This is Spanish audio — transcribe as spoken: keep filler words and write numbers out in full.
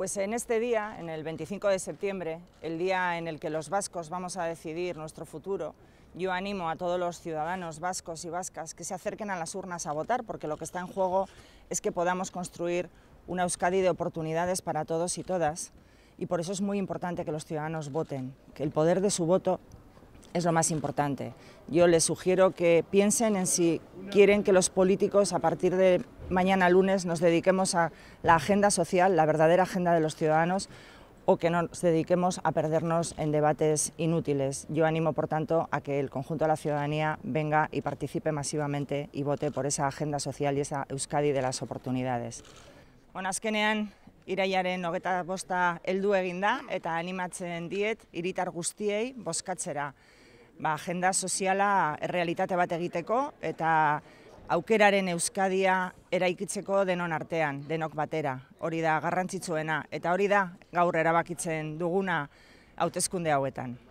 Pues en este día, en el veinticinco de septiembre, el día en el que los vascos vamos a decidir nuestro futuro, yo animo a todos los ciudadanos vascos y vascas que se acerquen a las urnas a votar, porque lo que está en juego es que podamos construir una Euskadi de oportunidades para todos y todas, y por eso es muy importante que los ciudadanos voten, que el poder de su voto es lo más importante. Yo les sugiero que piensen en si quieren que los políticos a partir de mañana lunes nos dediquemos a la agenda social, la verdadera agenda de los ciudadanos, o que nos dediquemos a perdernos en debates inútiles. Yo animo, por tanto, a que el conjunto de la ciudadanía venga y participe masivamente y vote por esa agenda social y esa Euskadi de las oportunidades. Bueno, azkenean, irailaren hogeita bosta heldu eginda eta animatzen diet hiritar guztiei bozkatzera. Ba, agenda soziala errealitate bat egiteko eta aukeraren Euskadia eraikitzeko denon artean, denok batera. Hori da garrantzitsuena eta hori da gaur erabakitzen duguna hauteskunde hauetan.